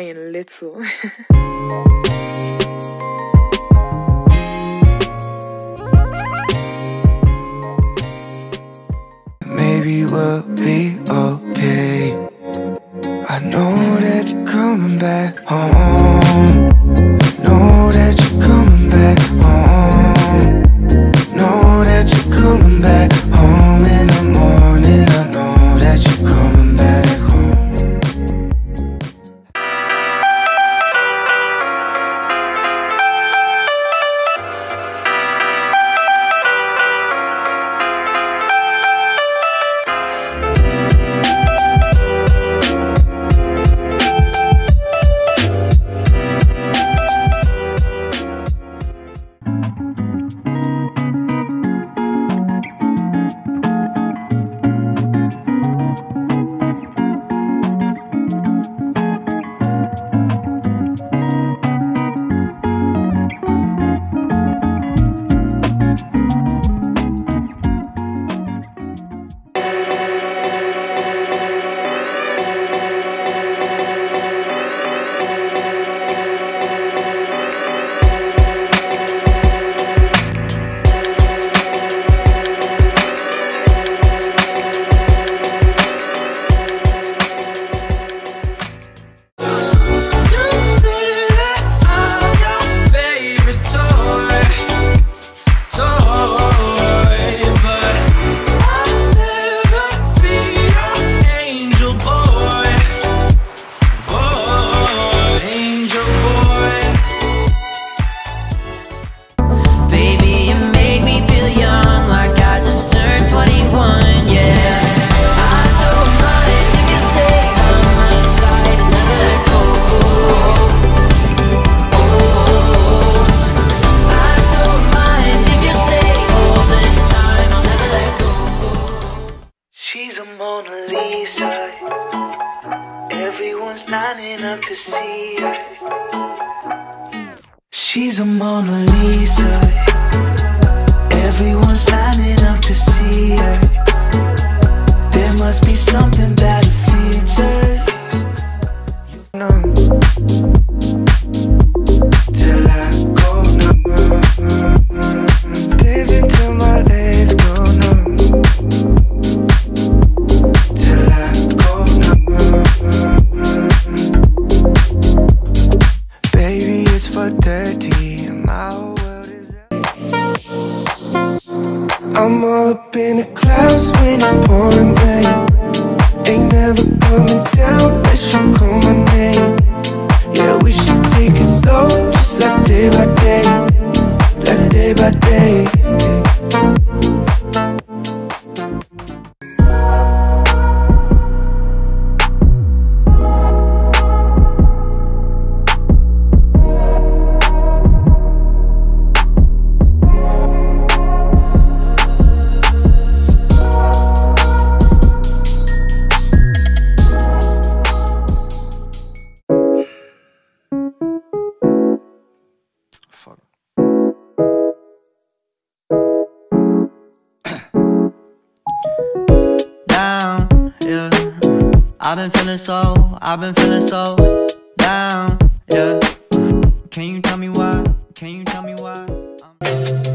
crying little. Maybe we'll be okay. I know that you're coming back home. Know that you're coming back home. Know that you're coming back home in the morning. I know that you're coming back . She's a Mona Lisa. Everyone's lining up to see her. There must be something about her features. You know, till I go numb. Days until my legs go numb. Till I go numb. Baby, it's for 30 and my whole world is empty. I'm all up in the clouds when I'm pouring rain. Ain't never coming down unless you call my name. Yeah, we should take it slow, just like day by day. Like day by day. I've been feeling so down, yeah. Can you tell me why? Can you tell me why?